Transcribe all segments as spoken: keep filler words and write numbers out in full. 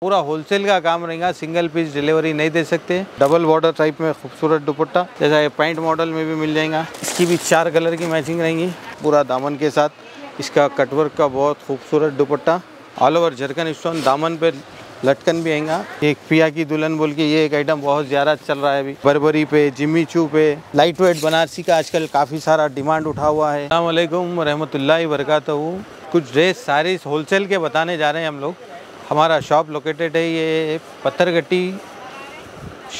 पूरा होलसेल का काम रहेगा, सिंगल पीस डिलीवरी नहीं दे सकते। डबल बॉर्डर टाइप में खूबसूरत दुपट्टा, जैसा ये पैंट मॉडल में भी मिल जाएगा। इसकी भी चार कलर की मैचिंग रहेंगी पूरा दामन के साथ। इसका कटवर्क का बहुत खूबसूरत dupatta, all over zircon stone, दामन पे लटकन भी आएगा। एक पिया की दुल्हन बोल के ये एक आइटम बहुत ज़्यादा चल रहा है अभी। बरबरी पे, जिमी चू पे, लाइट वेट बनारसी का आजकल काफ़ी सारा डिमांड उठा हुआ है। अस्सलाम वालेकुम रहमतुल्लाहि वबरकातहू। कुछ ड्रेस सारीज होलसेल के बताने जा रहे हैं हम लोग। हमारा शॉप लोकेटेड है ये पत्थरगट्टी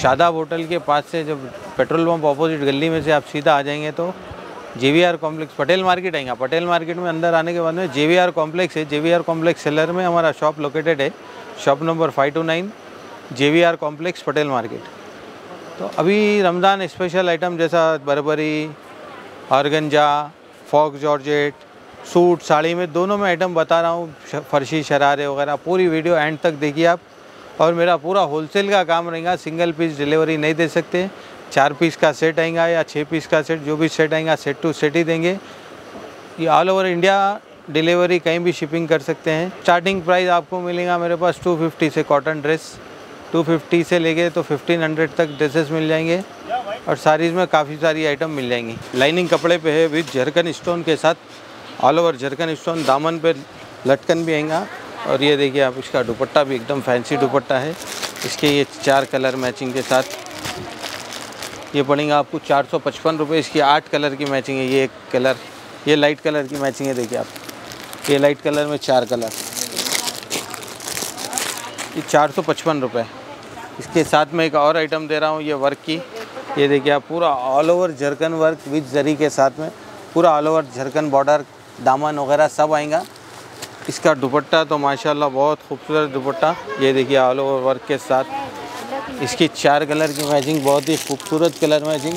शादाब होटल के पास से, जब पेट्रोल पम्प अपोजिट गली में से आप सीधा आ जाएंगे तो जेवीआर कॉम्प्लेक्स पटेल मार्केट आएगा। पटेल मार्केट में अंदर आने के बाद में जेवीआर कॉम्प्लेक्स है। जेवीआर कॉम्प्लेक्स सेलर में हमारा शॉप लोकेटेड है। Shop number five two nine, JVR complex Patel market. तो अभी रमज़ान स्पेशल आइटम जैसा बरबरी, organza, faux georgette, suit, sari में दोनों में आइटम बता रहा हूँ, फर्शी शरारे वगैरह। पूरी वीडियो एंड तक देखिए आप। और मेरा पूरा होलसेल का काम रहेगा, सिंगल पीस डिलीवरी नहीं दे सकते। चार पीस का सेट आएगा या छः पीस का सेट, जो भी सेट आएगा सेट टू सेट ही देंगे। ये ऑल ओवर इंडिया डिलीवरी, कहीं भी शिपिंग कर सकते हैं। स्टार्टिंग प्राइस आपको मिलेगा मेरे पास टू फिफ्टी से, कॉटन ड्रेस टू फिफ्टी से लेके तो फिफ्टीन हंड्रेड तक ड्रेसेस मिल जाएंगे। और साड़ीज़ में काफ़ी सारी आइटम मिल जाएंगी। लाइनिंग कपड़े पे है विद झरकन स्टोन के साथ, ऑल ओवर झरकन स्टोन, दामन पे लटकन भी आएगा। और ये देखिए आप, इसका दुपट्टा भी एकदम फैंसी दुपट्टा है। इसके ये चार कलर मैचिंग के साथ ये पड़ेगा आपको चार सौ पचपन रुपये। इसकी आठ कलर की मैचिंग है। ये एक कलर, ये लाइट कलर की मैचिंग है, देखिए आप। ये लाइट कलर में चार कलर, ये चार सौ पचपन रुपये। इसके साथ में एक और आइटम दे रहा हूँ, ये वर्क की। ये देखिए आप, पूरा all over zircon work with जरी के साथ में, पूरा ऑल ओवर झरकन बॉर्डर, दामन वगैरह सब आएगा। इसका दुपट्टा तो माशाल्लाह बहुत खूबसूरत दुपट्टा, ये देखिए ऑल ओवर वर्क के साथ। इसकी चार कलर की मैचिंग, बहुत ही खूबसूरत कलर मैचिंग।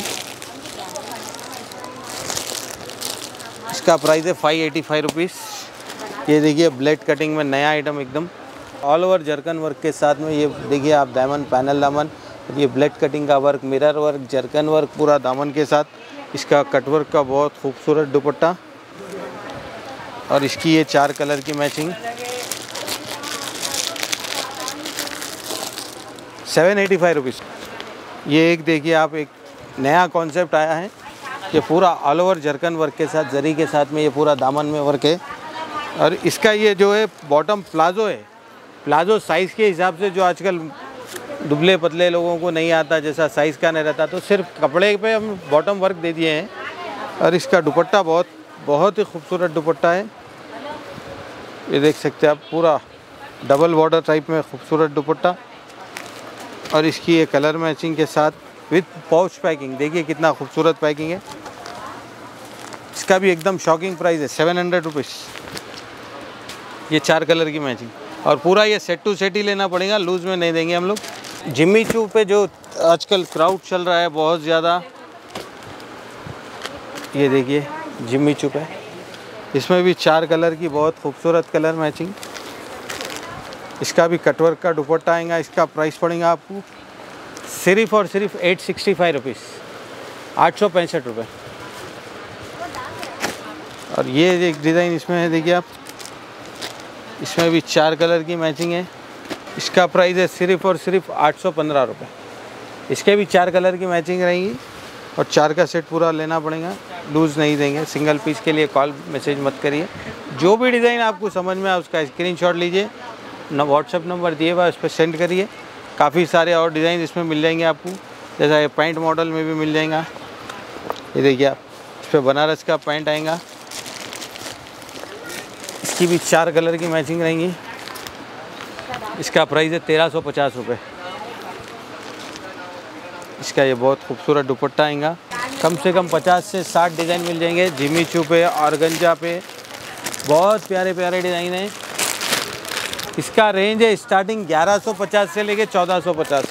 इसका प्राइस है फाइव एटी फाइव रुपीज़। ये देखिए ब्लेड कटिंग में नया आइटम एकदम, ऑल ओवर जरकन वर्क के साथ में। ये देखिए आप, दामन पैनल दामन, ये ब्लेड कटिंग का work, mirror work, zircon work, पूरा दामन के साथ। इसका कटवर्क का बहुत खूबसूरत दुपट्टा। और इसकी ये चार कलर की matching, seven eighty five rupees. ये एक देखिए आप, एक नया कॉन्सेप्ट आया है। ये पूरा ऑल ओवर जरकन वर्क के साथ, जरी के साथ में, ये पूरा दामन में वर्क है। और इसका ये जो है बॉटम प्लाजो है। प्लाजो साइज़ के हिसाब से, जो आजकल दुबले पतले लोगों को नहीं आता, जैसा साइज़ का नहीं रहता, तो सिर्फ कपड़े पे हम बॉटम वर्क दे दिए हैं। और इसका दुपट्टा बहुत बहुत ही खूबसूरत दुपट्टा है, ये देख सकते हैं आप। पूरा डबल बॉर्डर टाइप में खूबसूरत दुपट्टा, और इसकी ये कलर मैचिंग के साथ विथ पाउच पैकिंग, देखिए कितना खूबसूरत पैकिंग है। इसका भी एकदम शॉकिंग प्राइस है, सेवन हंड्रेड रुपीज़। ये चार कलर की मैचिंग, और पूरा ये सेट टू सेट ही लेना पड़ेगा, लूज़ में नहीं देंगे हम लोग। जिम्मी चू पे जो आजकल क्राउड चल रहा है बहुत ज़्यादा, ये देखिए जिम्मी चू पे, इसमें भी चार कलर की बहुत खूबसूरत कलर मैचिंग। इसका भी कटवर्क का दुपट्टा आएगा। इसका प्राइस पड़ेगा आपको सिर्फ और सिर्फ एट सिक्सटी फाइव रुपीज़, आठ सौ पैंसठ रुपये। और ये एक डिज़ाइन इसमें है, देखिए आप, इसमें भी चार कलर की मैचिंग है। इसका प्राइस है सिर्फ और सिर्फ आठ सौ पंद्रह रुपये। इसके भी चार कलर की मैचिंग रहेगी, और चार का सेट पूरा लेना पड़ेगा, लूज़ नहीं देंगे। सिंगल पीस के लिए कॉल मैसेज मत करिए। जो भी डिज़ाइन आपको समझ में आए उसका स्क्रीनशॉट लीजिए, व्हाट्सएप नंबर दिए हुआ उस पर सेंड करिए। काफ़ी सारे और डिज़ाइन इसमें मिल जाएंगे आपको, जैसा ये पैंट मॉडल में भी मिल जाएगा। ये देखिए आप, इस पर बनारस का पैंट आएगा। इसकी भी चार कलर की मैचिंग रहेंगी। इसका प्राइस है तेरह सौ पचास रुपये। इसका ये बहुत खूबसूरत दुपट्टा आएगा। कम से कम पचास से साठ डिज़ाइन मिल जाएंगे। जिमी चू पे, ऑर्गेंजा पे बहुत प्यारे प्यारे डिज़ाइन हैं। इसका रेंज है स्टार्टिंग ग्यारह सौ पचास से लेके चौदह सौ पचास।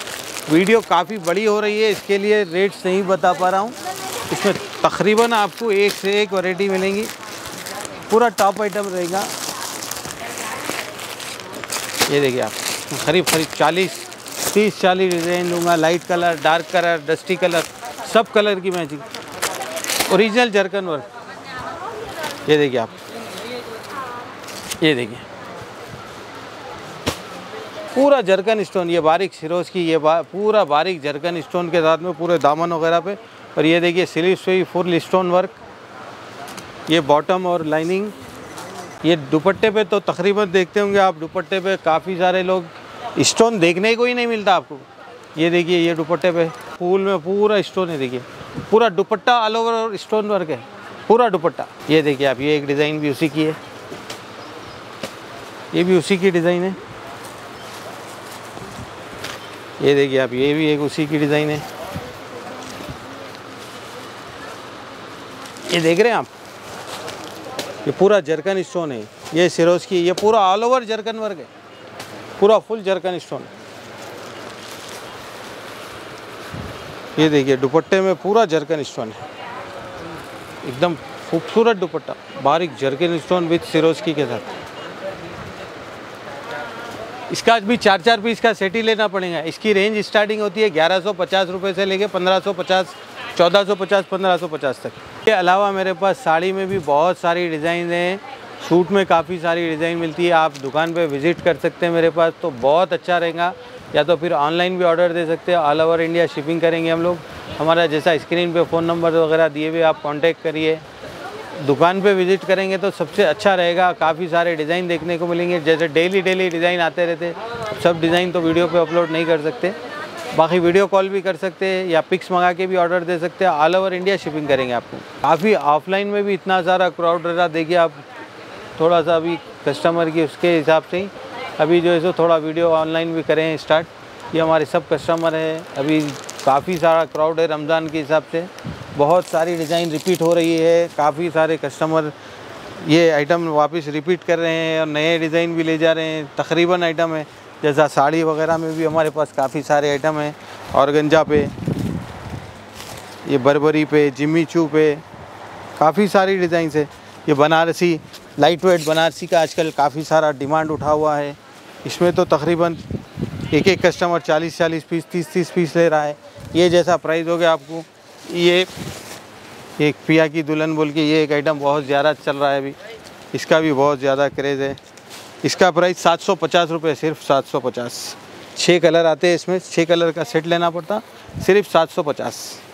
वीडियो काफ़ी बड़ी हो रही है, इसके लिए रेट्स नहीं बता पा रहा हूँ। इसमें तकरीबन आपको एक से एक वैरायटी मिलेंगी, पूरा टॉप आइटम रहेगा। ये देखिए आप, करीब करीब चालीस तीस चालीस डिज़ाइन दूंगा। Light colour, dark colour, dusty colour, सब कलर की मैचिंग, ओरिजिनल जरकन वर्क। ये देखिए आप, ये देखिए पूरा जरकन स्टोन, ये बारीक सिरोज की, ये बा, पूरा बारीक जरकन स्टोन के साथ में पूरे दामन वगैरह पे। और ये देखिए स्लीव्स पे फुल स्टोन वर्क, ये बॉटम और लाइनिंग। ये दुपट्टे पे तो तकरीबन देखते होंगे आप, दुपट्टे पे काफ़ी सारे लोग स्टोन देखने को ही नहीं मिलता आपको। ये देखिए ये दुपट्टे पे फूल में पूरा स्टोन है, देखिए पूरा दुपट्टा ऑल ओवर और स्टोन वर्क है पूरा दुपट्टा। ये देखिए आप, ये एक डिज़ाइन भी उसी की है, ये भी उसी की डिज़ाइन है। ये देखिए आप, ये भी एक उसी की डिज़ाइन है। ये देख रहे हैं आप, ये पूरा जरकन स्टोन है, ये सिरोज की, ये पूरा ऑल ओवर जरकन वर्क है, पूरा फुल जरकन स्टोन। ये देखिए दुपट्टे में पूरा जरकन स्टोन है, एकदम खूबसूरत दुपट्टा, बारीक जरकन स्टोन विथ सिरोज की के साथ। इसका भी चार चार पीस का सेट ही लेना पड़ेगा। इसकी रेंज स्टार्टिंग होती है ग्यारह सौ पचास रुपये से लेके पंद्रह सौ पचास, चौदह सौ पचास, पंद्रह सौ पचास तक। इसके अलावा मेरे पास साड़ी में भी बहुत सारी डिज़ाइन हैं, सूट में काफ़ी सारी डिज़ाइन मिलती है। आप दुकान पे विज़िट कर सकते हैं मेरे पास तो बहुत अच्छा रहेगा, या तो फिर ऑनलाइन भी ऑर्डर दे सकते हैं। ऑल ओवर इंडिया शिपिंग करेंगे हम लोग। हमारा जैसा स्क्रीन पे फ़ोन नंबर वगैरह दिए हुए, आप कॉन्टेक्ट करिए। दुकान पे विज़िट करेंगे तो सबसे अच्छा रहेगा, काफ़ी सारे डिज़ाइन देखने को मिलेंगे। जैसे डेली डेली डिज़ाइन आते रहते, सब डिज़ाइन तो वीडियो पे अपलोड नहीं कर सकते, बाकी वीडियो कॉल भी कर सकते हैं या पिक्स मंगा के भी ऑर्डर दे सकते हैं। ऑल ओवर इंडिया शिपिंग करेंगे आपको। काफ़ी ऑफलाइन में भी इतना सारा क्राउड रहा, देखिए आप, थोड़ा सा अभी कस्टमर की उसके हिसाब से ही अभी जो है सो थोड़ा वीडियो ऑनलाइन भी करें स्टार्ट। ये हमारे सब कस्टमर हैं, अभी काफ़ी सारा क्राउड है रमज़ान के हिसाब से, बहुत सारी डिज़ाइन रिपीट हो रही है। काफ़ी सारे कस्टमर ये आइटम वापस रिपीट कर रहे हैं और नए डिज़ाइन भी ले जा रहे हैं। तकरीबन आइटम है जैसा साड़ी वगैरह में भी हमारे पास काफ़ी सारे आइटम हैं। ऑर्गेंजा पे, ये बरबरी पे, जिम्मी चू पे काफ़ी सारी डिज़ाइन है। ये बनारसी, लाइट वेट बनारसी का आजकल काफ़ी सारा डिमांड उठा हुआ है। इसमें तो तकरीबन एक एक कस्टमर चालीस चालीस पीस, तीस तीस पीस ले रहा है। ये जैसा प्राइस हो गया आपको। ये एक पिया की दुल्हन बोल के ये एक आइटम बहुत ज़्यादा चल रहा है अभी, इसका भी बहुत ज़्यादा क्रेज़ है। इसका प्राइस सात सौ पचास रुपये, सिर्फ सात सौ पचास। छः कलर आते हैं इसमें, छः कलर का सेट लेना पड़ता, सिर्फ सात सौ पचास।